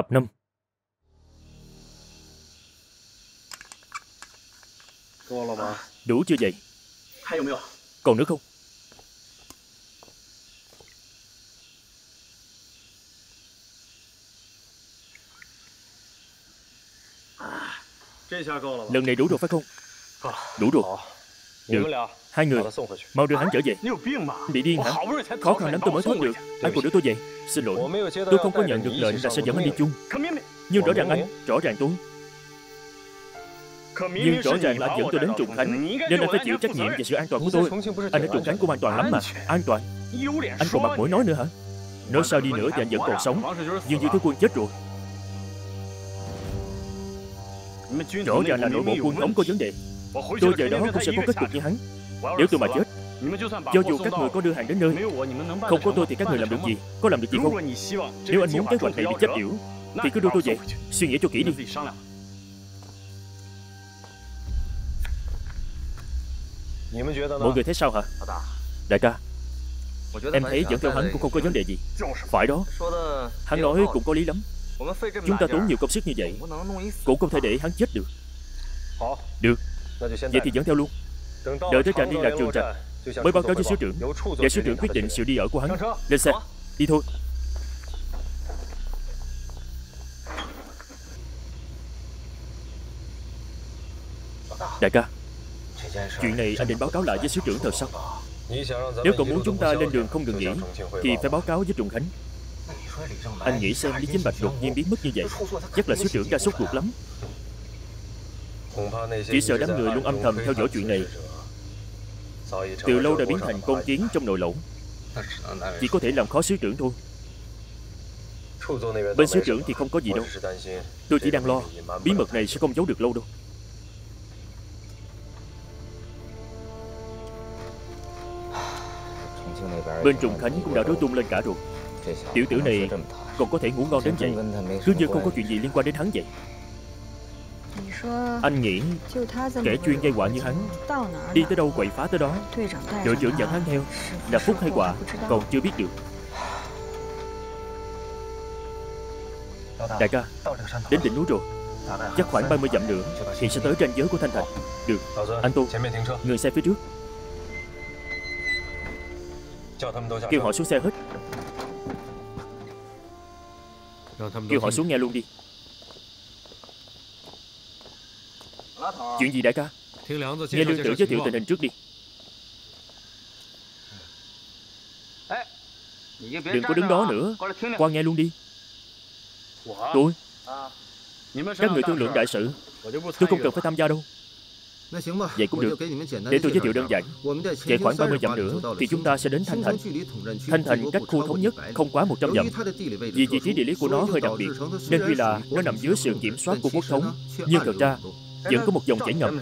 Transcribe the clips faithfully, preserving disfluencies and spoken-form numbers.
Tập năm. Đủ chưa vậy? Còn nữa không? Lần này đủ rồi phải không? Đủ rồi. Được, hai người mau đưa hắn trở về. Bị điên hả? Khó khăn lắm tôi mới thoát được. Anh còn đưa tôi về. Xin lỗi, tôi không có nhận được lệnh là sẽ dẫn anh đi chung. Nhưng rõ ràng anh, rõ ràng tôi Nhưng rõ ràng là anh dẫn tôi đến Trùng Khánh, nên anh phải chịu trách nhiệm về sự an toàn của tôi. Anh ở Trùng Khánh cũng an toàn lắm mà. An toàn? Anh còn mặt mũi nói nữa hả? Nói sao đi nữa thì anh vẫn còn sống. Nhưng Dư Thứ Quân chết rồi. Rõ ràng là nội bộ quân ống có vấn đề. Tôi về đó cũng sẽ có kết cục như hắn. Nếu tôi mà chết, cho dù các người có đưa hàng đến nơi, không có tôi thì các người làm được gì? Có làm được gì không? Nếu anh muốn kế hoạch này bị chấp điểu thì cứ đưa tôi về. Suy nghĩ cho kỹ đi. Mọi người thấy sao hả? Đại ca, em thấy dẫn theo hắn cũng không có vấn đề gì. Phải đó, hắn nói cũng có lý lắm. Chúng ta tốn nhiều công sức như vậy cũng không thể để hắn chết được. Được, vậy thì dẫn theo luôn. Đợi tới trạm liên lạc Trường Trạch mới báo cáo với sứ trưởng, để sứ trưởng quyết định sự đi ở của hắn. Lên xe, đi thôi. Đại ca, chuyện này anh định báo cáo lại với sứ trưởng thật sao? Nếu cậu muốn chúng ta lên đường không ngừng nghỉ thì phải báo cáo với Trùng Khánh. Anh nghĩ xem Lý Chính Bạch đột nhiên biến mất như vậy, chắc là sứ trưởng đã sốt ruột lắm. Chỉ sợ đám người luôn âm thầm theo dõi chuyện này từ lâu đã biến thành con kiến trong nồi lẩu. Chỉ có thể làm khó sứ trưởng thôi. Bên sứ trưởng thì không có gì đâu. Tôi chỉ đang lo bí mật này sẽ không giấu được lâu đâu. Bên Trùng Khánh cũng đã rối tung lên cả rồi. Tiểu tử này còn có thể ngủ ngon đến vậy, cứ như không có chuyện gì liên quan đến hắn vậy. Anh nghĩ kẻ chuyên gây họa như hắn đi tới đâu quậy phá tới đó. Đội trưởng dẫn hắn theo là phúc hay họa còn chưa biết được. Đại ca, đến đỉnh núi rồi, chắc khoảng ba mươi dặm nữa thì sẽ tới ranh giới của Thanh Thành. Được, anh Tô, người xe phía trước. Kêu họ xuống xe hết. Kêu họ xuống nghe luôn đi. Chuyện gì đại ca? Nghe Lương Tử giới thiệu tình hình trước đi. Đừng có đứng đó nữa, qua nghe luôn đi. Tôi, các người thương lượng đại sự, tôi không cần phải tham gia đâu. Vậy cũng được, để tôi giới thiệu đơn giản. Chạy khoảng ba mươi dặm nữa thì chúng ta sẽ đến Thanh Thành. Thanh Thành cách khu thống nhất không quá một trăm dặm. Vì vị trí địa lý của nó hơi đặc biệt, nên tuy là nó nằm dưới sự kiểm soát của quốc thống, nhưng thật ra vẫn có một dòng chảy ngầm.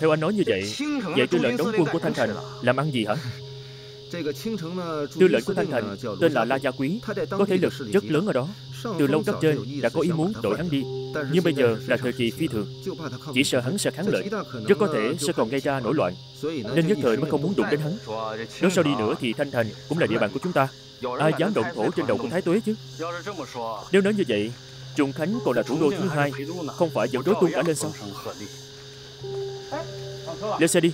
Theo anh nói như vậy, vậy tư lệnh đóng quân của Thanh Thành làm ăn gì hả? Tư lệnh của Thanh Thành tên là La Gia Quý, có thế lực rất lớn ở đó. Từ lâu cấp trên đã có ý muốn đổi hắn đi, nhưng bây giờ là thời kỳ phi thường, chỉ sợ hắn sẽ kháng lệnh, rất có thể sẽ còn gây ra nổi loạn, nên nhất thời mới không muốn đụng đến hắn. Nếu sau đi nữa thì Thanh Thành cũng là địa bàn của chúng ta, ai dám động thổ trên đầu của Thái Tuế chứ? Nếu nói như vậy, Trùng Khánh còn là thủ đô thứ hai, không phải vẫn rối tung cả lên sao? Lên xe đi.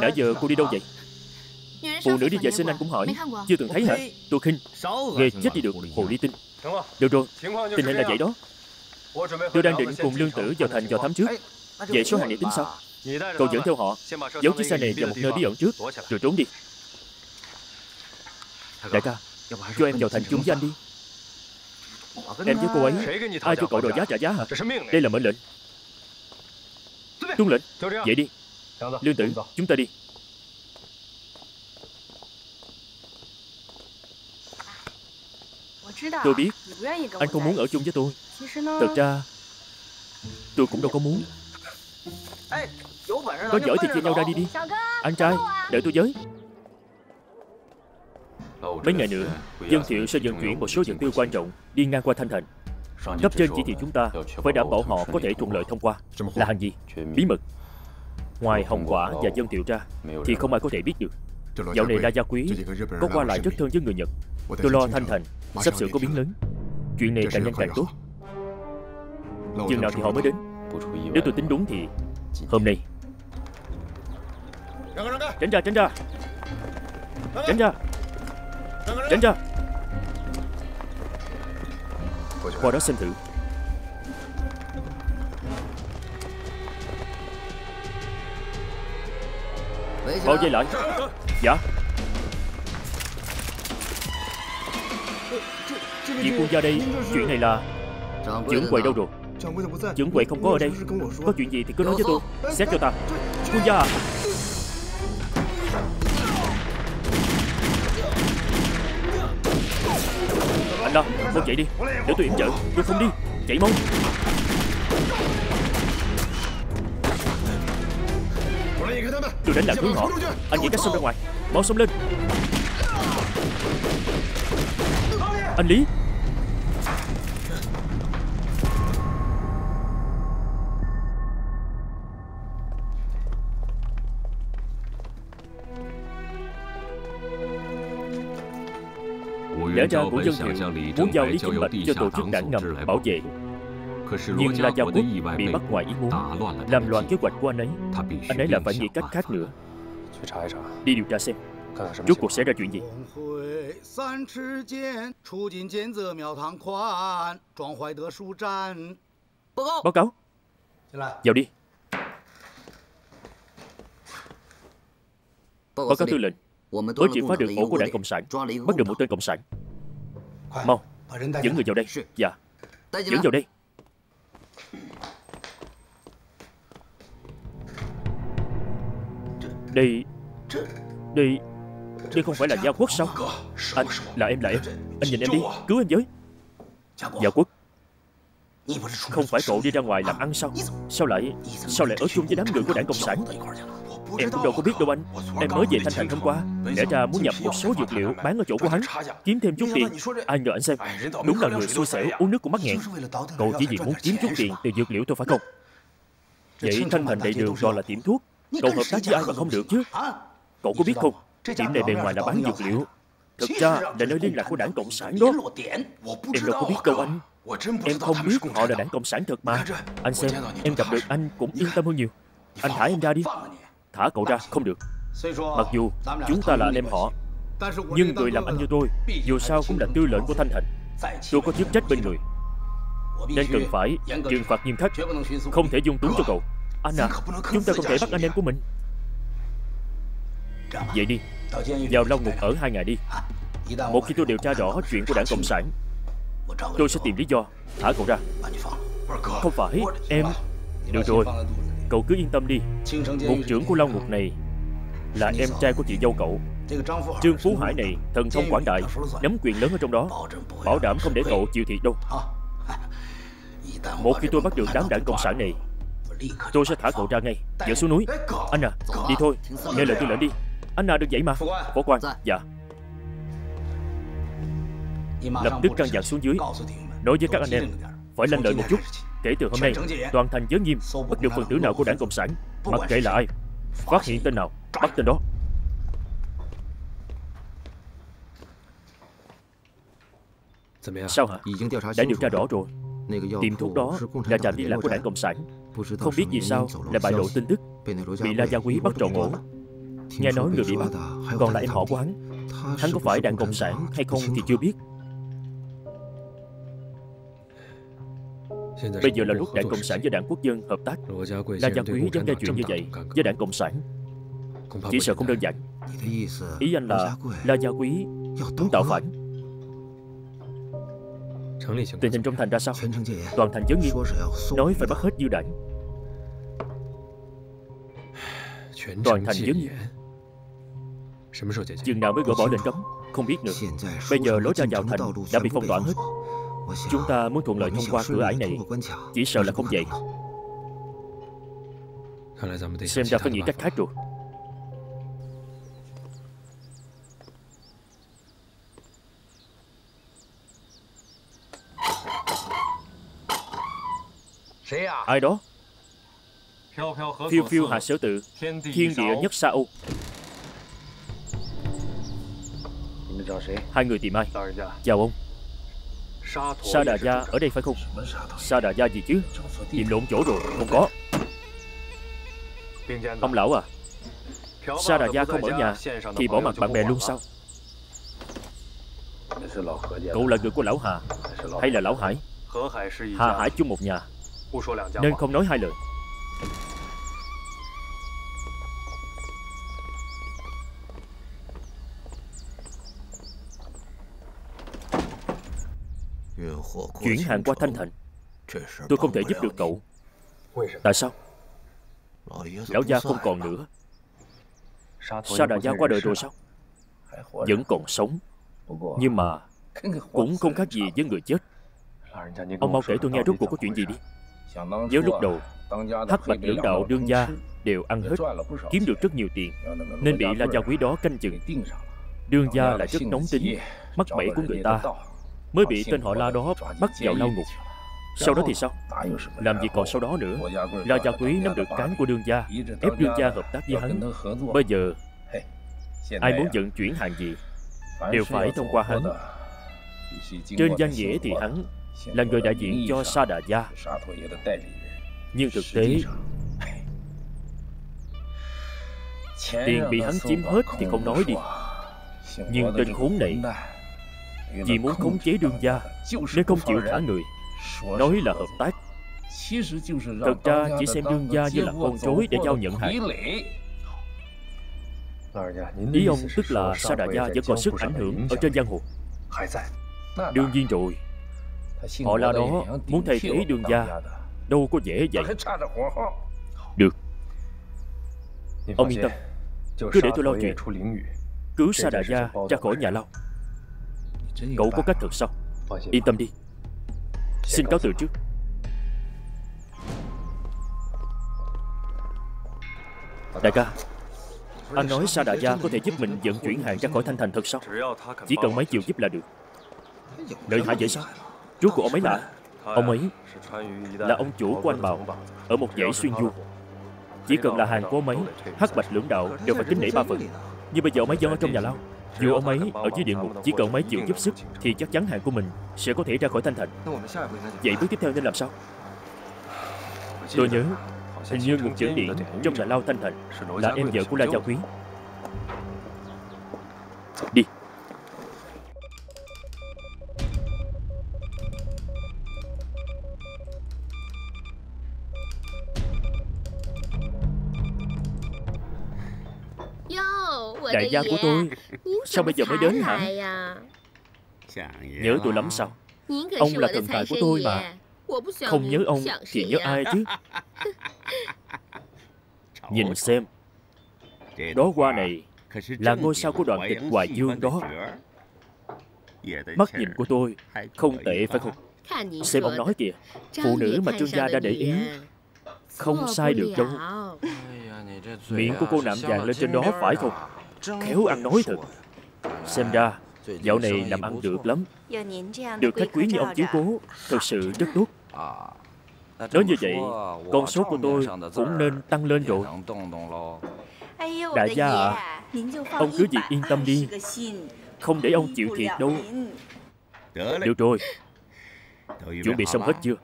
Nãy giờ cô đi đâu vậy? Phụ nữ đi vệ sinh anh cũng hỏi, chưa từng thấy hả? Tôi khinh, ghê chết đi được, hồ ly tinh. Được rồi, tình hình là vậy đó. Tôi đang định cùng Lương Tử vào thành dò thám trước. Vậy số hàng này tính sao? Cậu dẫn theo họ, giấu chiếc xe này vào một nơi bí ẩn trước, rồi trốn đi. Đại ca, cho em vào thành chung với anh đi. Em với cô ấy, ai cho cậu đòi giá trả giá hả? Đây là mệnh lệnh. Tuân lệnh. Vậy đi, Lương Tử, chúng ta đi. Tôi biết anh không muốn ở chung với tôi. Thật ra tôi cũng đâu có muốn. Có giỏi thì chia nhau ra đi đi. Anh trai, đợi tôi với. Mấy ngày nữa, dân thiệu sẽ vận chuyển một số vật tư quan trọng đi ngang qua Thanh Thành. Cấp trên chỉ thị chúng ta phải đảm bảo họ có thể thuận lợi thông qua. Là hàng gì? Bí mật. Ngoài Hồng Quả và dân thiệu ra thì không ai có thể biết được. Dạo này Đa Gia Quý có qua lại rất thân với người Nhật. Tôi lo Thanh Thành sắp sửa có biến lớn. Chuyện này càng nhanh càng tốt. Chừng nào thì họ mới đến? Nếu tôi tính đúng thì hôm nay. Tránh ra, tránh ra. Tránh ra. Tránh ra. Qua đó xem thử. Bao dây lại. Dạ. Vị quân gia đây, chuyện này là... Trưởng quầy đâu rồi? Trưởng quầy không có ở đây. Có chuyện gì thì cứ nói với tôi. Xét cho ta. Quân gia à? Anh Đa, mau chạy đi. Để tôi yểm trợ. Tôi không đi. Chạy mau. Tôi đánh lạc hướng họ. Anh nghĩ cách xông ra ngoài. Mau xông lên. Anh Lý. Lẽ ra của dân Thiệu muốn giao Lý Chính Bạch cho tổ chức đảng ngầm bảo vệ, nhưng là Gia Quốc bị bắt ngoài ý muốn, làm loạn kế hoạch của anh ấy. Anh ấy là phải nghĩ cách khác nữa. Đi điều tra xem rốt cuộc xảy ra chuyện gì. Báo cáo. Vào đi. Báo cáo tư lệnh. Mới chỉ phá được ổ của đảng Cộng sản, bắt được một tên Cộng sản. Mau, dẫn người vào đây. Dạ, dẫn vào đây. Đây, đây, đây không phải là Gia Quốc sao? Anh, là em, là em. Anh nhìn em đi, cứu em với. Gia Quốc, không phải cậu đi ra ngoài làm ăn sao? Sao lại, sao lại ở chung với đám người của đảng Cộng sản? Em cũng đâu có biết đâu anh. Em mới về Thanh Thành hôm qua. Lẽ ra muốn nhập một số dược liệu bán ở chỗ của hắn, kiếm thêm chút tiền. Ai ngờ anh xem, đúng là người xui xẻo uống nước cũng mắc nghẹn. Cậu chỉ vì muốn kiếm chút tiền từ dược liệu thôi phải không? Vậy Thanh Thành đầy đường gọi là tiệm thuốc, cậu hợp tác với ai mà không được chứ? Cậu có biết không, tiệm này bề ngoài là bán dược liệu, thực ra là nơi liên lạc của đảng Cộng sản đó. Em đâu có biết đâu anh. Em không biết họ là đảng Cộng sản thật mà. Anh xem, em gặp được anh cũng yên tâm hơn nhiều. Anh thả em ra đi. Thả cậu ra không được. Mặc dù chúng ta là anh em họ, nhưng người làm anh như tôi dù sao cũng là tư lệnh của Thanh Thành. Tôi có chức trách bên người, nên cần phải trừng phạt nghiêm khắc, không thể dung túng cho cậu. Anh à, chúng ta không thể bắt anh em của mình. Vậy đi, vào lao ngục ở hai ngày đi. Một khi tôi điều tra rõ chuyện của đảng Cộng sản, tôi sẽ tìm lý do thả cậu ra. Không phải em. Được rồi, cậu cứ yên tâm đi. Một trưởng của lao ngục này là em trai của chị dâu cậu. Trương Phú Hải này thần thông quảng đại, nắm quyền lớn ở trong đó, bảo đảm không để cậu chịu thiệt đâu. Một khi tôi bắt được đám đảng Cộng sản này, tôi sẽ thả cậu ra ngay, dẫn xuống núi. Anh à, đi thôi, nghe lời tôi lệnh đi. Anh à, được vậy mà. Phó quan, dạ. Lập tức căn dặn xuống dưới, nói với các anh em phải lanh lợi một chút. Kể từ hôm nay, toàn thành giới nghiêm, bắt được phần tử nào của đảng Cộng sản, mặc kệ là ai, phát hiện tên nào, bắt tên đó. Sao hả? Đã điều tra rõ rồi. Tiệm thuốc đó là trạm liên lạc của đảng Cộng sản. Không biết vì sao lại bại lộ tin tức, bị La Gia Quý bắt trộn ổ. Nghe nói người bị bắt còn là em họ của hắn. Hắn có phải đảng Cộng sản hay không thì chưa biết. Bây giờ là lúc đảng Cộng sản với đảng Quốc dân hợp tác. La Gia Quý dám gây chuyện như vậy với đảng Cộng sản, chỉ sợ không đơn giản. Ý anh là La Gia Quý muốn tạo phản? Tình hình trong thành ra sao? Toàn thành giới nghiêm, nói phải bắt hết dư đảng. Toàn thành giới nghiêm, chừng nào mới gỡ bỏ lệnh cấm không biết nữa. Bây giờ lối ra vào thành đã bị phong tỏa hết. Chúng ta muốn thuận lợi thông qua cửa ải này, chỉ sợ là không vậy. Xem ra phải nghĩ cách khác rồi. Ai đó? Phiêu phiêu hạ sở tự, thiên địa nhất xa Âu. Hai người tìm ai? Chào ông. Sa Đà Gia ở đây phải không? Sa Đà Gia gì chứ? Tìm lộn chỗ rồi. Không có. Ông lão à, Sa Đà Gia không ở nhà thì bỏ mặt bạn bè luôn sao? Cậu là người của lão Hà hay là lão Hải? Hà Hải chung một nhà nên không nói hai lời. Chuyển hàng qua Thanh Thành, tôi không thể giúp được cậu. Tại sao? Lão gia không còn nữa. Sa Đà Gia qua đời rồi sao? Vẫn còn sống, nhưng mà cũng không khác gì với người chết. Ông mau kể tôi nghe rốt cuộc có chuyện gì đi. Nhớ lúc đầu Thất Bạch Lưỡng Đạo đương gia đều ăn hết, kiếm được rất nhiều tiền nên bị La gia quý đó canh chừng. Đương gia là rất nóng tính, mắc bẫy của người ta, mới bị tên họ La đó bắt vào lao ngục. Sau đó thì sao? Làm gì còn sau đó nữa. La gia quý nắm được cán của đương gia, ép đương gia hợp tác với hắn. Bây giờ ai muốn vận chuyển hàng gì đều phải thông qua hắn. Trên danh nghĩa thì hắn là người đại diện cho Sa Đà Gia, nhưng thực tế tiền bị hắn chiếm hết thì không nói đi. Nhưng tên khốn này vì muốn khống chế đương gia nên không chịu thả người, nói là hợp tác, thực ra chỉ xem đương gia như là con rối để giao nhận hàng. Ý ông tức là Sa Đà Gia vẫn còn sức ảnh hưởng ở trên giang hồ? Đương nhiên rồi, họ La đó muốn thay thế đương gia đâu có dễ vậy. Được, ông yên tâm, cứ để tôi lo chuyện cứu Sa Đà Gia ra khỏi nhà lao. Cậu có cách thật sao? Yên tâm đi, xin cáo từ trước. Đại ca, anh nói Sa Đà Gia có thể giúp mình vận chuyển hàng ra khỏi Thanh Thành thật sao? Chỉ cần mấy chiều giúp là được. Lợi hại vậy sao? Rốt cuộc ông ấy là? Ông ấy là ông chủ của anh Bảo ở một dãy xuyên du. Chỉ cần là hàng của ông ấy, Hắc Bạch Lưỡng Đạo đều phải kính nể ba phần. Nhưng bây giờ ông ấy vẫn ở trong nhà lao. Dù ông ấy ở dưới địa ngục, chỉ cần ông ấy chịu giúp sức thì chắc chắn hàng của mình sẽ có thể ra khỏi Thanh Thành. Vậy bước tiếp theo nên làm sao? Tôi nhớ hình như Ngục Trưởng Điện trong nhà lao Thanh Thành là em vợ của La Gia Quý. Đi. Đại gia của tôi sao bây giờ mới đến hả? Nhớ tôi lắm sao? Ông là thần tài của tôi mà. Không nhớ ông thì nhớ ai chứ? Nhìn xem, đó hoa này là ngôi sao của đoàn kịch Hoài Dương đó. Mắt nhìn của tôi không tệ phải không? Xem ông nói kìa, phụ nữ mà Trương gia đã để ý không sai được đâu. Miệng của cô nạm vàng lên trên đó phải không? Khéo ăn nói thật. Xem ra dạo này làm ăn được lắm. Được khách quý như ông chiếu cố thật sự rất tốt. Nói như vậy con số của tôi cũng nên tăng lên rồi. Đại gia à, ông cứ việc yên tâm đi, không để ông chịu thiệt đâu. Được rồi, chuẩn bị xong hết chưa?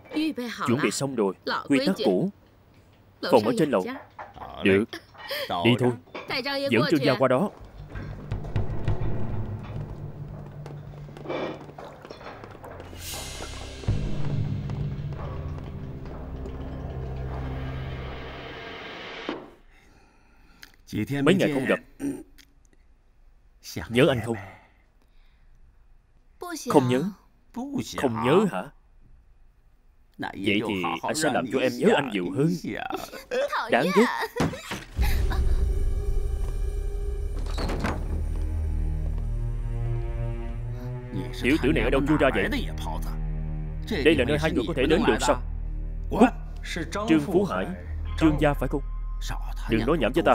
Chuẩn bị xong rồi. Quy tắc cũ, phòng ở trên lầu. Được, đi thôi, dẫn Trương gia qua đó. Mấy ngày không gặp, nhớ anh không? Không nhớ. Không nhớ hả? Vậy thì anh sẽ làm cho em nhớ anh nhiều hơn. Đáng ghét. Tiểu tử này ở đâu chui ra vậy? Đây là nơi hai người có thể đến được sao? Cút. Trương Phú Hải, Trương gia phải không? Đừng nói nhảm với ta,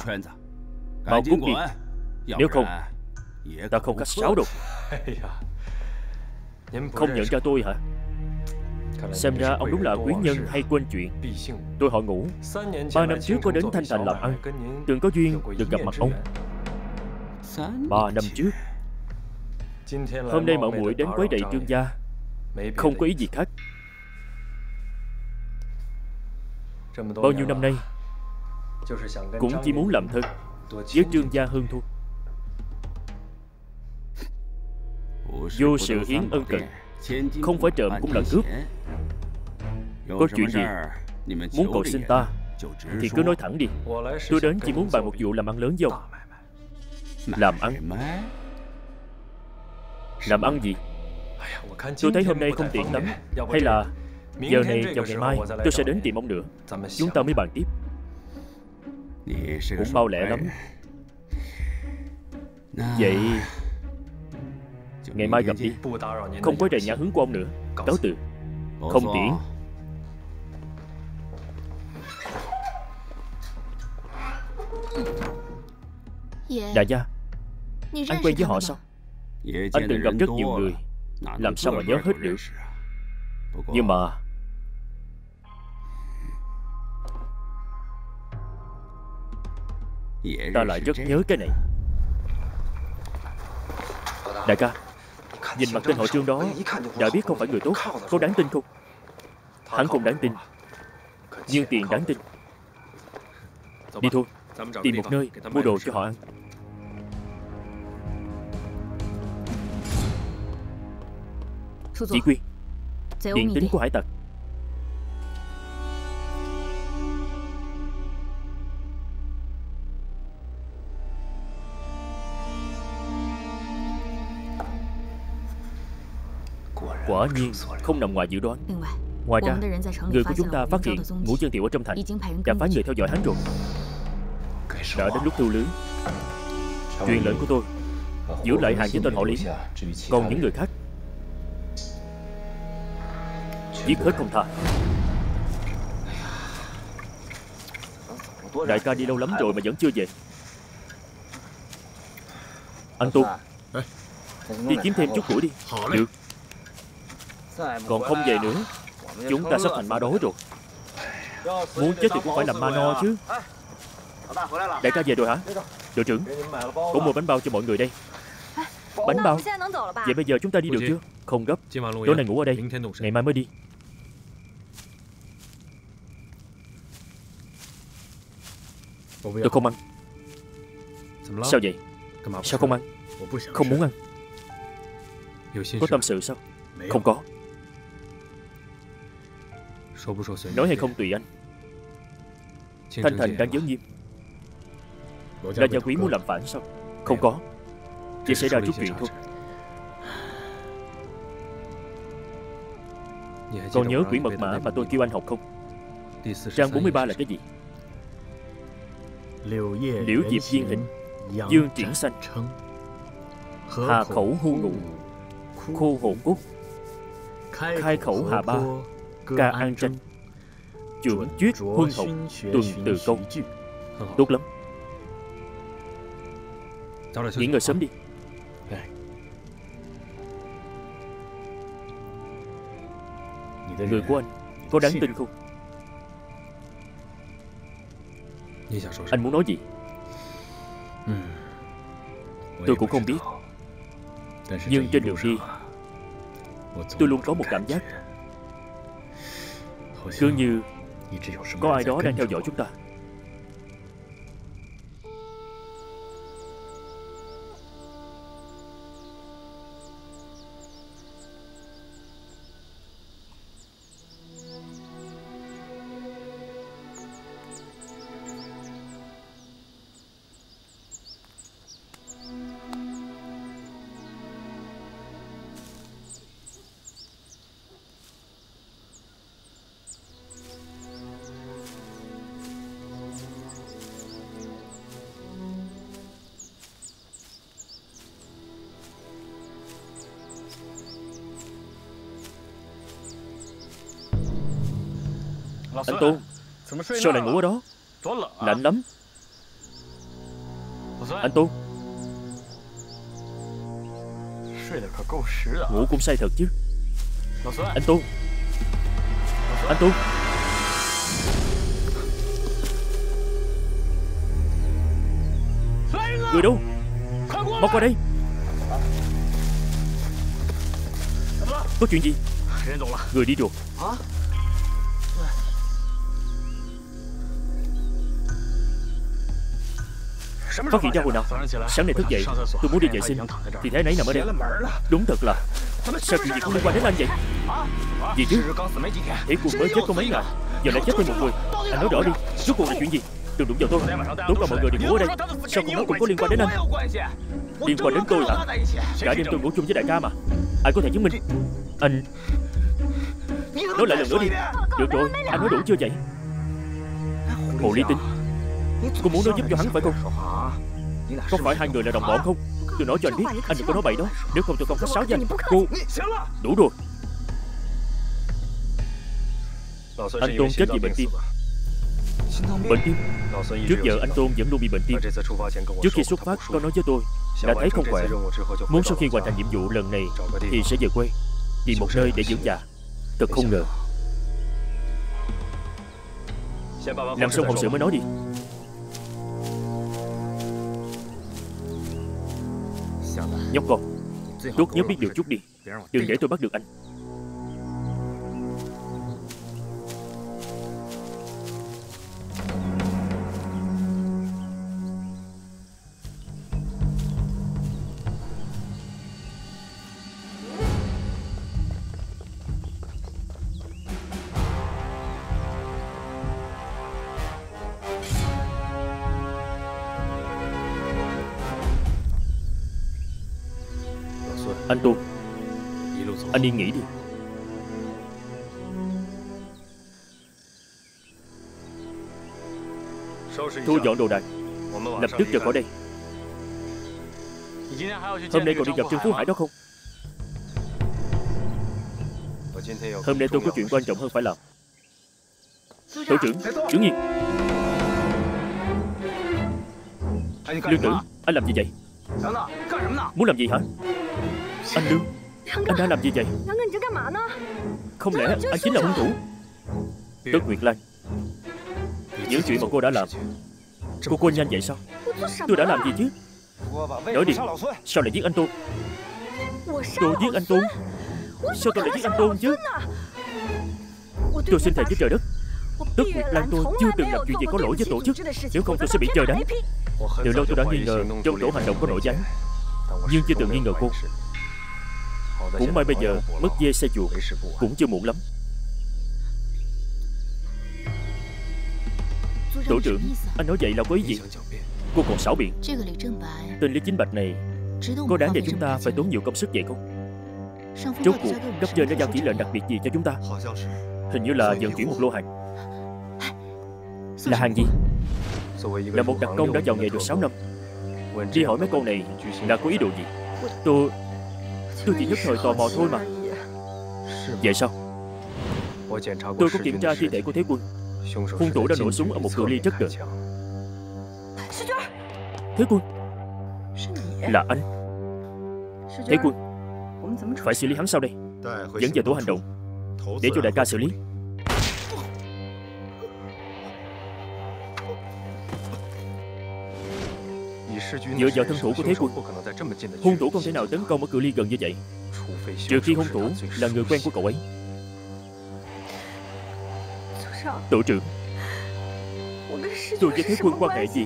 mau cút đi, nếu không ta không khách sáo đâu. Không nhận ra tôi hả? Xem ra ông đúng là quý nhân hay quên chuyện. Tôi họ Ngũ, ba năm trước có đến Thanh Thành làm ăn, từng có duyên được gặp mặt ông. Ba năm trước Hôm nay mạo muội đến quấy rầy Trương gia không có ý gì khác. Bao nhiêu năm nay cũng chỉ muốn làm thân với Trương gia hơn thôi. Vô sự hiến ân cần, không phải trộm cũng là cướp. Có chuyện gì muốn cầu xin ta thì cứ nói thẳng đi. Tôi đến chỉ muốn bàn một vụ làm ăn lớn với ông. Làm ăn? Làm ăn gì? Tôi thấy hôm nay không tiện lắm. Hay là giờ này vào ngày mai tôi sẽ đến tìm ông nữa, chúng ta mới bàn tiếp. Cũng mau lẹ lắm. Vậy ngày mai gặp đi, không quấy rầy nhà hướng của ông nữa. Cáo từ. Không tiện. Đại gia, anh quen với họ sao? Anh từng gặp rất nhiều người, làm sao mà nhớ hết được. Nhưng mà ta lại rất nhớ cái này. Đại ca, nhìn mặt tên họ Trương đó đã biết không phải người tốt. Có đáng tin không? Hắn không đáng tin, nhưng tiền đáng tin. Đi thôi, tìm một nơi mua đồ cho họ ăn. Chỉ huy, điện tính của hải tặc. Quả nhiên không nằm ngoài dự đoán. Ngoài ra, người của chúng ta phát hiện Ngũ Chân Tiệu ở trong thành đã phái người theo dõi hắn rồi. Đã đến lúc thu lưới. Truyền lệnh của tôi, giữ lại hàng với tên họ Lý. Còn những người khác, giết hết không tha. Đại ca đi lâu lắm rồi mà vẫn chưa về. Anh Tu, đi kiếm thêm chút củi đi. Được. Còn không về nữa, chúng ta sắp thành ma đói rồi. Muốn chết thì cũng phải làm ma no chứ. Đại ca về rồi hả? Đội trưởng, cậu mua bánh bao cho mọi người đây. Bánh bao? Vậy bây giờ chúng ta đi được chưa? Không gấp, tối nay ngủ ở đây, ngày mai mới đi. Tôi không ăn. Sao vậy? Sao không ăn? Không muốn ăn. Có tâm sự sao? Không có. Nói hay không tùy anh. Thanh Thành đang vấn nghiêm. Là nhà Quý muốn làm phản sao? Không có, chỉ xảy ra chút chuyện thôi. Còn nhớ quyển mật mã mà tôi kêu anh học không? Trang bốn mươi ba là cái gì? Liễu diệp viên hình, dương triển xanh, hà khẩu hưu ngụ, khô hồn cốt, khai khẩu hà ba, ca an tranh, trưởng chuyết huân hậu, tuần từ câu. Tốt lắm. Nghỉ ngơi sớm đi. Người của anh có đáng tin không? Anh muốn nói gì? Tôi cũng không biết. Nhưng trên đường đi, tôi luôn có một cảm giác cứ như có ai đó đang theo dõi chúng ta. Anh Tôn, sao lại ngủ ở đó? Lạnh lắm. Anh Tôn, ngủ cũng say thật chứ. Anh Tôn, anh Tôn. Người đâu? Mau qua đây. Có chuyện gì? Người đi rồi. Phát hiện ra hồi nào? Sáng nay thức dậy, tôi muốn đi vệ sinh thì thấy nấy nằm ở đây. Đúng thật là sao chuyện gì cũng liên quan đến anh vậy? Gì chứ? Thế cuộc mới chết có mấy ngày, giờ lại chết thêm một người. Anh nói rõ đi, rốt cuộc là chuyện gì? Đừng đụng vào tôi. Đúng là mọi người đều ngủ ở đây. Sao không nói cũng có liên quan đến anh? Liên quan đến tôi hả? Cả đêm tôi ngủ chung với đại ca mà. Ai có thể chứng minh? Anh nói lại lần nữa đi. Được rồi, anh nói đủ chưa vậy? Hồ ly tinh, cô muốn nói giúp cho hắn phải không? Có phải hai người là đồng bọn không? Tôi nói cho anh biết, anh đừng có nói bậy đó. Nếu không tôi không có sáu danh. Cô đủ rồi. Anh Tôn chết vì bệnh tim. Bệnh tim? Trước giờ anh Tôn vẫn luôn bị bệnh tim. Trước khi xuất phát có nói với tôi đã thấy không khỏe, muốn sau khi hoàn thành nhiệm vụ lần này thì sẽ về quê, tìm một nơi để dưỡng già. Thật không ngờ. Làm xong hậu sự mới nói đi. Nhóc con, tốt nhớ biết điều chút đi, đừng để tôi bắt được anh. Anh Tôn, anh đi nghỉ đi. Thu dọn đồ đạc, lập tức rời khỏi đây. Hôm nay còn đi gặp Trương Phú Hải đó không? Hôm nay tôi có chuyện quan trọng hơn phải làm. Tổ trưởng, trưởng nhiên. Lương Tử, anh làm gì vậy? Muốn làm gì hả? Anh Lương, anh đã làm gì vậy? Không lẽ anh chính là hung thủ? Tức Nguyệt Lan, những chuyện mà cô đã làm, cô quên nhanh vậy sao? Tôi đã làm gì chứ? Nói đi, sao lại giết anh Tôn? Tôi giết anh Tôn? Sao tôi lại giết anh Tôn chứ? Tôi xin thề với trời đất, Tức Nguyệt Lan tôi chưa từng làm chuyện gì có lỗi với tổ chức. Nếu không tôi sẽ bị trời đánh. Từ lâu tôi đã nghi ngờ trong tổ hành động có nội gián, nhưng chưa từng nghi ngờ cô. Cũng may bây giờ mất dê xe chuột cũng chưa muộn lắm. Tổ trưởng, anh nói vậy là có ý gì? Cô còn xảo biện. Tên Lý Chính Bạch này có đáng để chúng ta phải tốn nhiều công sức vậy không? Rốt cuộc cấp trên đã giao chỉ lệnh đặc biệt gì cho chúng ta? Hình như là vận chuyển một lô hàng. Là hàng gì? Là một đặc công đã vào nghề được sáu năm. Đi hỏi mấy câu này là có ý đồ gì? Tôi... Tôi chỉ nhất thời tò mò thôi mà. Vậy sao? Tôi có kiểm tra thi thể của Thế Quân. Hung thủ đã nổ súng ở một cửa ly rất gần. Thế Quân, là anh. Thế Quân, phải xử lý hắn sau đây. Dẫn về tổ hành động để cho đại ca xử lý. Dựa vào thân thủ của Thế Quân, hung thủ không thể nào tấn công ở cự ly gần như vậy, trừ khi hung thủ là người quen của cậu ấy. Tổ trưởng, tôi với Thế Quân quan hệ gì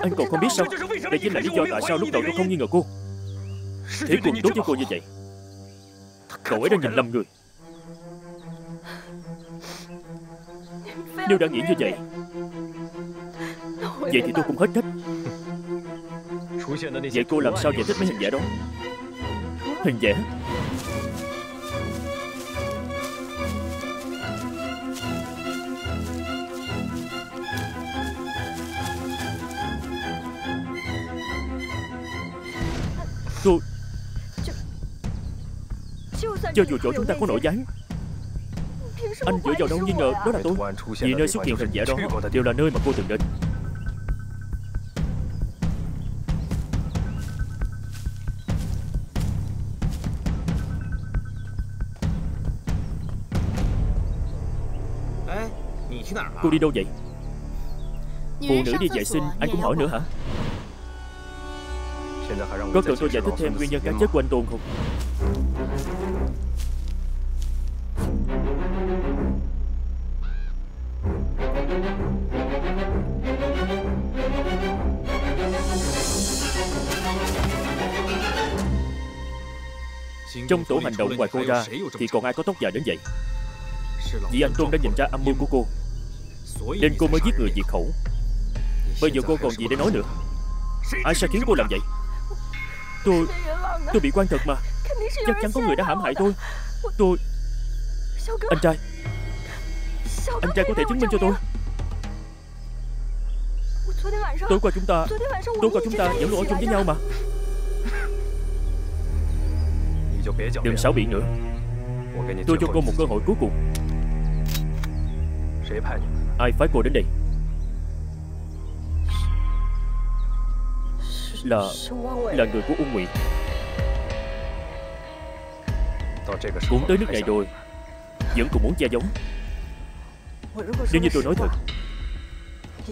anh còn không biết sao? Đây chính là lý do tại sao lúc đầu tôi không nghi ngờ cô. Thế Quân tốt với cô như vậy, cậu ấy đã nhìn lầm người. Nếu đã nghĩ như vậy, vậy thì tôi cũng hết trách. Vậy cô làm sao giải thích mấy hình vẽ đó? Hình vẽ? Tôi... Cho dù chỗ chúng ta có nội gián, anh dựa vào đâu nghi ngờ đó là tôi? Vì nơi xuất hiện hình vẽ đó đều là nơi mà cô từng đến. Cô đi đâu vậy? Phụ nữ đi vệ sinh, anh cũng hỏi nữa hả? Có cần tôi giải thích thêm nguyên nhân cái chết của anh Tôn không? Trong tổ hành động ngoài cô ra thì còn ai có tóc dài đến vậy? Vì anh Tuân đã nhìn ra âm mưu của cô nên cô mới giết người diệt khẩu. Bây giờ cô còn gì để nói nữa? Ai sẽ khiến cô làm vậy? Tôi... tôi bị quan thật mà. Chắc chắn có người đã hãm hại tôi. Tôi... Anh trai, anh trai có thể chứng minh cho tôi. Tối qua chúng ta... Tối qua chúng ta vẫn luôn ở chung với nhau mà. Đừng xảo biện nữa. Tôi cho cô một cơ hội cuối cùng. Ai phái cô đến đây? Là... là người của Ung Nguyệt. Cũng tới nước này rồi vẫn còn muốn che giấu. Nếu như tôi nói thật,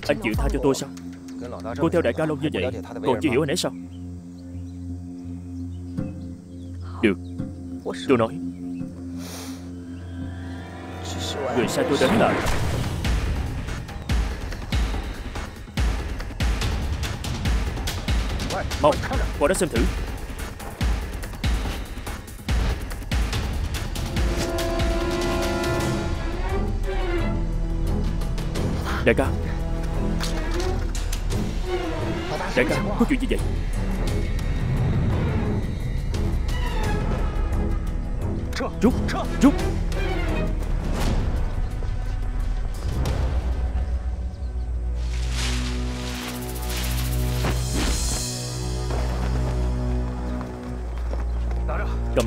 anh chịu tha cho tôi sao? Cô theo đại ca lâu như vậy còn chưa hiểu anh ấy sao? Được, tôi nói. Người sai tôi đến là mau, qua đó xem thử. Đại ca, đại ca, có chuyện gì vậy? Rút, rút. Cầm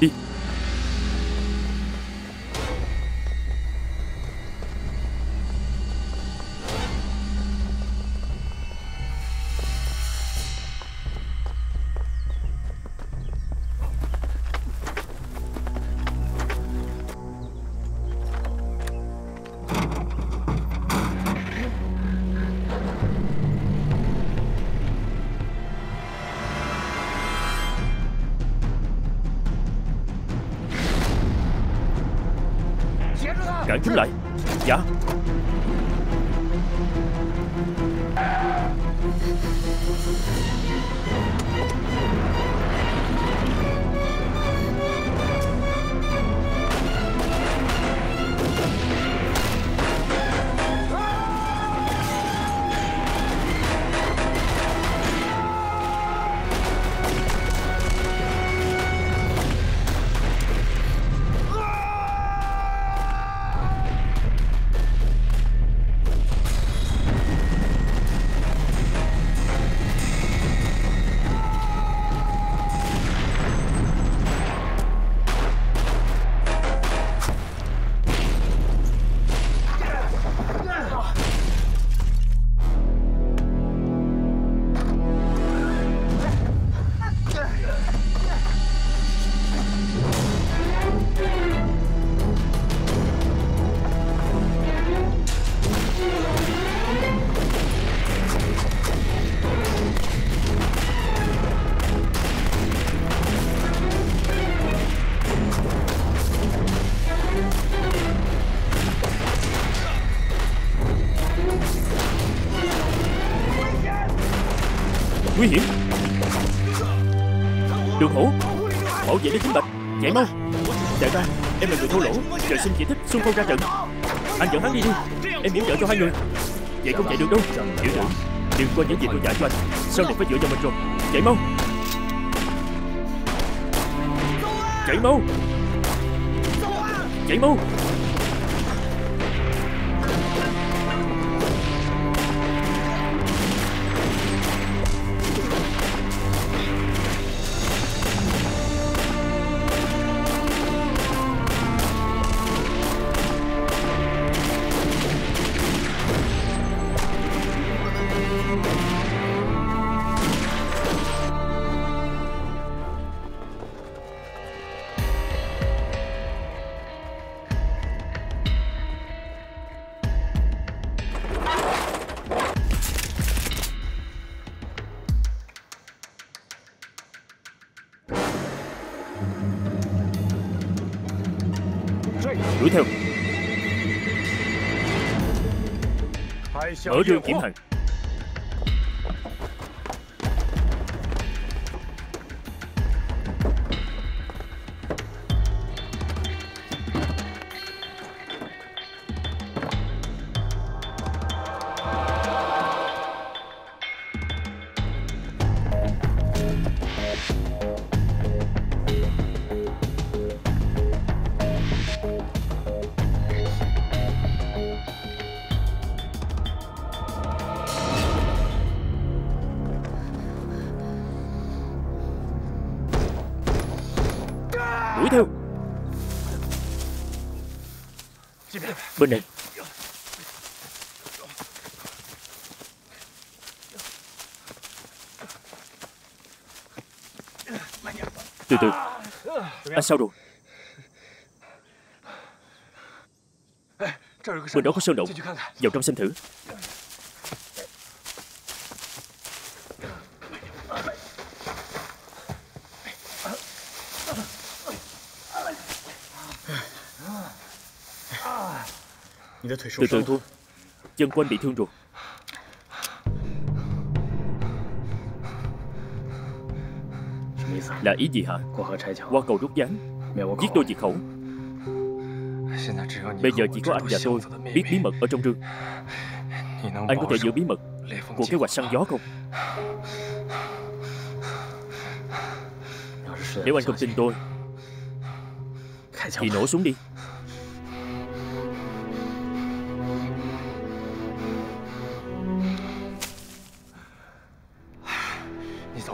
Đi. Cản chúng lại. Dạ. Nguy hiểm. Đường Hổ, bảo vệ đế chính bạch, chạy mau. Đại ca, em là người thô lỗ, trời sinh chỉ thích xung phong ra trận. Anh dẫn hắn đi đi, em yểm trợ cho hai người. Vậy không chạy được đâu. Tiểu tử, đừng coi những gì tôi giải cho anh, sau này phải dựa vào mình rồi. Chạy mau, chạy mau, chạy mau. Đuổi theo. Mở đường kiếm hận. đuổi theo. Bên này. Từ từ. Anh sao rồi? Bên đó có sơn động, vào trong xem thử. Từ từ thôi, chân của anh bị thương rồi. Là ý gì hả? Qua cầu rút ván, giết tôi diệt khẩu. Bây giờ chỉ có anh và tôi biết bí mật ở trong rương. Anh có thể giữ bí mật của kế hoạch săn gió không? Nếu anh không tin tôi thì nổ súng đi.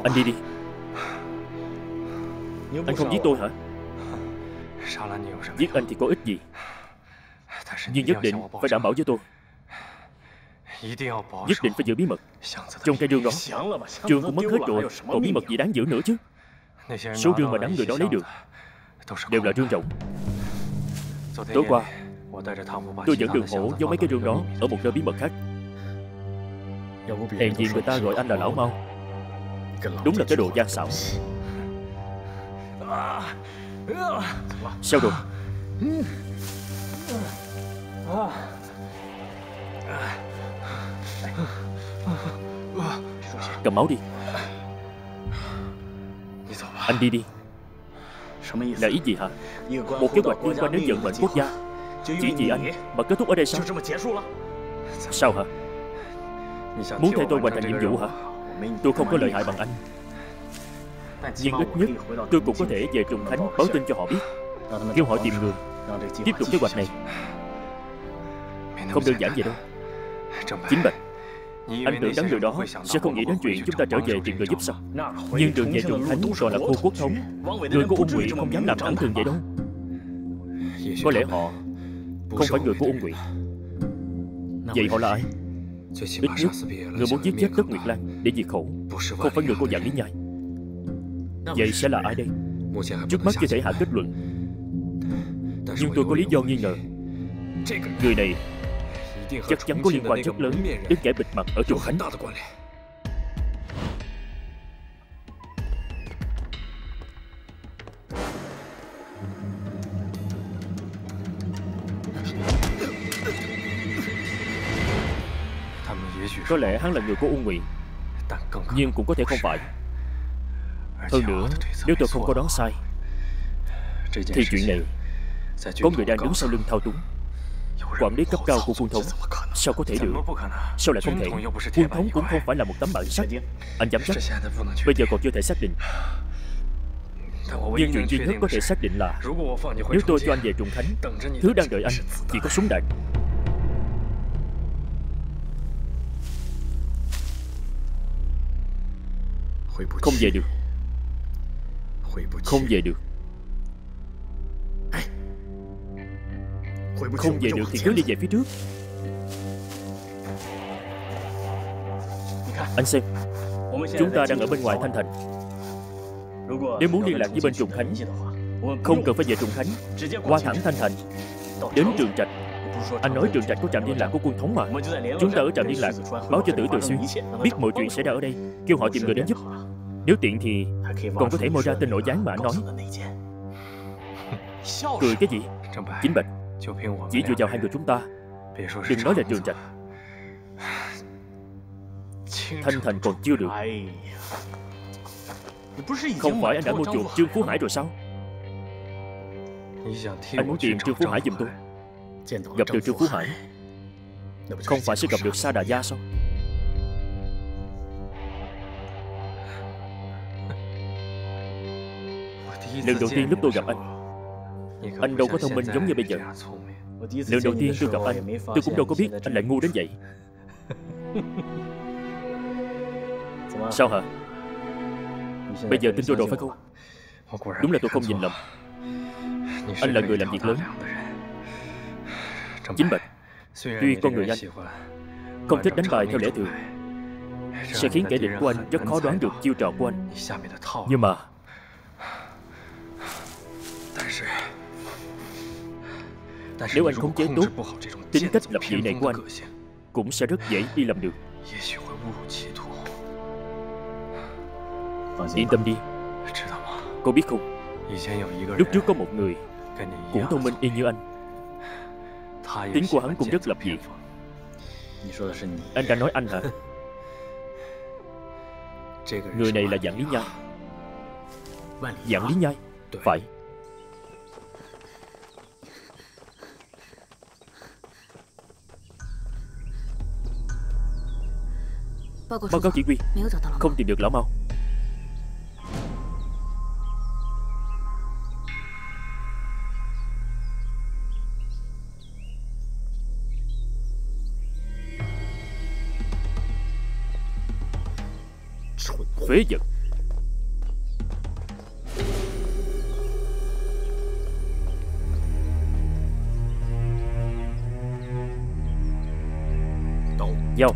Anh đi đi. Anh không giết tôi hả? Giết anh thì có ích gì? Nhưng nhất định phải đảm bảo với tôi, nhất định phải giữ bí mật. Trong cái rương đó, rương cũng mất hết rồi, còn bí mật gì đáng giữ nữa chứ? Số rương mà đám người đó lấy được đều là rương rỗng. Tối qua tôi dẫn đường hổ với mấy cái rương đó ở một nơi bí mật khác. Hèn gì người ta gọi anh là Lão Mao. Đúng là cái đồ gian xảo. Sao rồi? Cầm máu đi. Anh đi đi. Là ý gì hả? Một kế hoạch liên quan đến vận mệnh quốc gia chỉ vì anh mà kết thúc ở đây sao? Sao hả? Muốn thay tôi hoàn thành nhiệm vụ hả? Tôi không có lợi hại bằng anh, nhưng ít nhất tôi cũng có thể về Trùng Khánh báo tin cho họ biết, kêu họ tìm người tiếp tục kế hoạch này. Không đơn giản vậy đâu. Chính Bạch, anh tưởng đám người đó sẽ không nghĩ đến chuyện chúng ta trở về tìm người giúp sao? Nhưng đường về Trùng Khánh còn là khu quốc thống, người của Ung Ngụy không dám làm thẳng thường vậy đâu. Có lẽ họ không phải người của Ung Ngụy. Vậy họ là ai? Ít nhất người muốn giết chết Tất Nguyệt Lan để diệt khẩu không phải người của Vạn Lý Nhai. Vậy sẽ là ai đây? Trước mắt chưa thể hạ kết luận, nhưng tôi có lý do nghi ngờ người này chắc chắn có liên quan rất lớn đến kẻ bịt mặt ở Trùng Khánh. Có lẽ hắn là người của Ung Ngụy, nhưng cũng có thể không phải. Hơn nữa, nếu tôi không có đoán sai thì chuyện này có người đang đứng sau lưng thao túng. Quản lý cấp cao của quân thống, sao có thể được? Sao lại không thể? Quân thống cũng không phải là một tấm bản sắt. Anh dám chắc. Bây giờ còn chưa thể xác định, nhưng chuyện duy nhất có thể xác định là nếu tôi cho anh về Trùng Khánh, thứ đang đợi anh chỉ có súng đạn. Không về được. Không về được. Không về được thì cứ đi về phía trước. Anh xem, chúng ta đang ở bên ngoài Thanh Thành. Nếu muốn liên lạc với bên Trùng Khánh, không cần phải về Trùng Khánh, qua thẳng Thanh Thành đến Trường Trạch. Anh nói Trường Trạch có trạm liên lạc của quân thống mà. Chúng ta ở trạm liên lạc báo cho Tử Từ Xuyên biết mọi chuyện xảy ra ở đây, kêu họ tìm người đến giúp. Nếu tiện thì còn có thể mơ ra tên nội gián mà anh nói. Cười cái gì? Chính Bạch, chỉ dựa vào hai người chúng ta, đừng nói là Trường Trạch. Thanh Thành còn chưa được. Không phải anh đã mua chuộc Trương Phú Hải rồi sao? Anh muốn tìm Trương Phú Hải giùm tôi. Gặp được Trương Phú Hải không phải sẽ gặp được Sa Đà Gia sao? Lần đầu tiên lúc tôi gặp anh, anh đâu có thông minh giống như bây giờ. Lần đầu tiên tôi gặp anh, tôi cũng đâu có biết anh lại ngu đến vậy. Sao hả? Bây giờ tin tôi rồi phải không? Đúng là tôi không nhìn lầm. Anh là người làm việc lớn. Chính bệnh. Tuy con người anh không thích đánh bài theo lẽ thường, sẽ khiến kẻ địch của anh rất khó đoán được chiêu trò của anh. Nhưng mà nếu anh khống chế tốt tính cách lập dị này của anh, cũng sẽ rất dễ đi làm được. Yên tâm đi. Cô biết không, lúc trước có một người cũng thông minh y như anh, tính của hắn cũng rất lập dị. Anh đã nói anh hả? Người này là Vạn Lý Nhai. Vạn Lý Nhai? Phải. Báo cáo chỉ huy, không tìm được Lão Mao. Phế vật. Giao.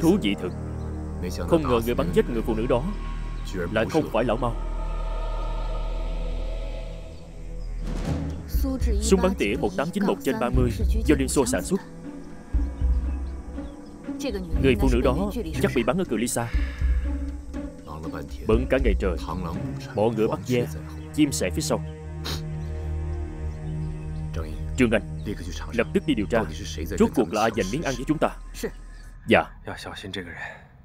Thú vị thật. Không ngờ người bắn chết người phụ nữ đó lại không phải Lão Mao. Súng bắn tỉa một tám chín một trên ba mươi do Liên Xô sản xuất. Người phụ nữ đó chắc bị bắn ở cự ly xa. Bận cả ngày trời, bọ ngựa bắt ve, chim sẻ phía sau. Trương Anh, lập tức đi điều tra rốt cuộc là ai giành miếng ăn với chúng ta. Dạ.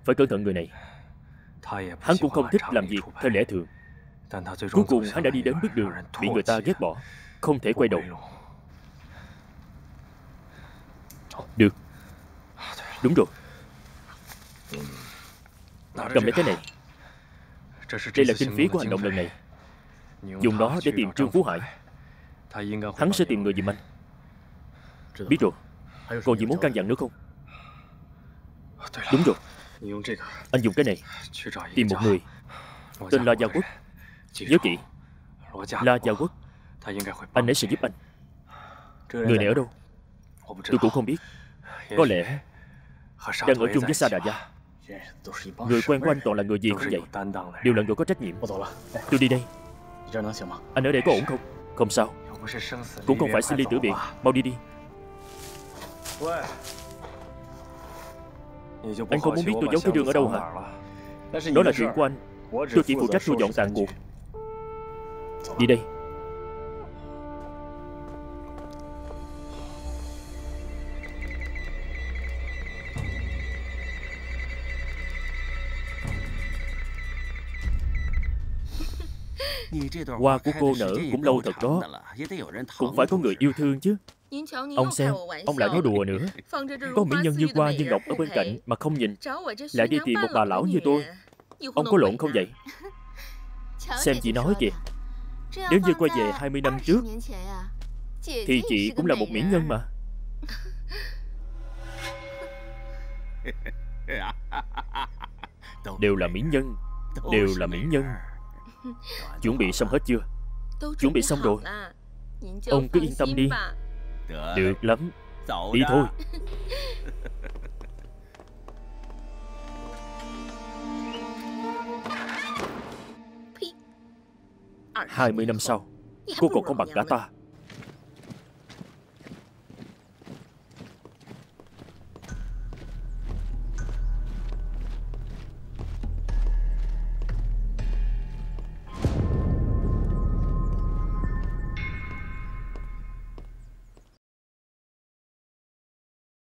Phải cẩn thận người này. Hắn cũng không thích làm việc theo lẽ thường. Cuối cùng hắn đã đi đến bước đường bị người ta ghét bỏ, không thể quay đầu. Được. Đúng rồi. Cầm lấy cái này. Đây là kinh phí của hành động lần này. Dùng đó để tìm Trương Phú Hải. Hắn sẽ tìm người giùm anh. Biết rồi. Còn gì muốn căn dặn nữa không? Đúng rồi. Anh dùng cái này tìm một người tên La Gia Quốc. Nhớ kỹ, La Gia Quốc. Anh ấy sẽ giúp anh. Người này ở đâu tôi cũng không biết. Có lẽ đang ở chung với Sa Đà Gia. Người quen của anh toàn là người gì cũng vậy, đều là người có trách nhiệm. Tôi đi đây. Anh ở đây có ổn không? Không sao. Cũng không phải sinh ly tử biệt. Mau đi đi. Anh không muốn biết tôi giấu cái đường ở đâu hả? Đó là chuyện của anh. Tôi chỉ phụ trách thu dọn tàn cuộc. Đi đây. Hoa của cô nở cũng lâu thật đó. Cũng phải có người yêu thương chứ. Ông xem, ông lại nói đùa nữa. Có mỹ nhân như Hoa Như Ngọc ở bên cạnh mà không nhìn, lại đi tìm một bà lão như tôi. Ông có lộn không vậy? Xem chị nói kìa. Nếu như quay về hai mươi năm trước thì chị cũng là một mỹ nhân mà. Đều là mỹ nhân. Đều là mỹ nhân. Chuẩn bị xong hết chưa? Chuẩn bị xong rồi. Ông cứ yên tâm đi. Được lắm. Đi thôi. hai mươi năm sau, cô còn không bằng cả ta.